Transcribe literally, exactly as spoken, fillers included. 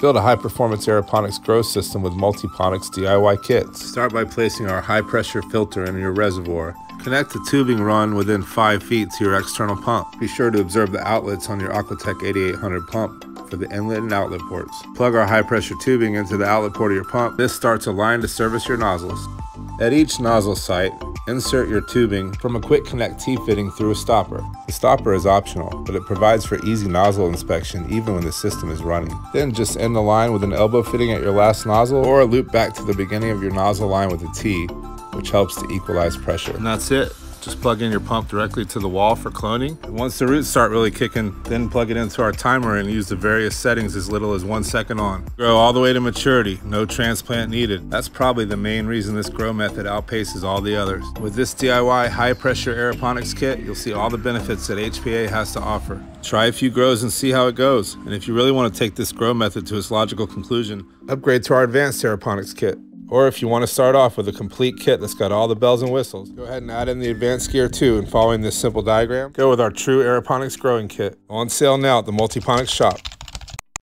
Build a high-performance aeroponics grow system with Multiponics D I Y kits. Start by placing our high-pressure filter in your reservoir. Connect the tubing run within five feet to your external pump. Be sure to observe the outlets on your Aquatec eighty-eight hundred pump for the inlet and outlet ports. Plug our high-pressure tubing into the outlet port of your pump. This starts a line to service your nozzles. At each nozzle site, insert your tubing from a quick connect T-fitting through a stopper. The stopper is optional, but it provides for easy nozzle inspection even when the system is running. Then just end the line with an elbow fitting at your last nozzle or a loop back to the beginning of your nozzle line with a T, which helps to equalize pressure. And that's it. Just plug in your pump directly to the wall for cloning. Once the roots start really kicking, then plug it into our timer and use the various settings as little as one second on. Grow all the way to maturity, no transplant needed. That's probably the main reason this grow method outpaces all the others. With this D I Y high pressure aeroponics kit, you'll see all the benefits that H P A has to offer. Try a few grows and see how it goes. And if you really want to take this grow method to its logical conclusion, upgrade to our advanced aeroponics kit. Or if you want to start off with a complete kit that's got all the bells and whistles, go ahead and add in the advanced gear too, and following this simple diagram, go with our true aeroponics growing kit. On sale now at the Multiponics shop.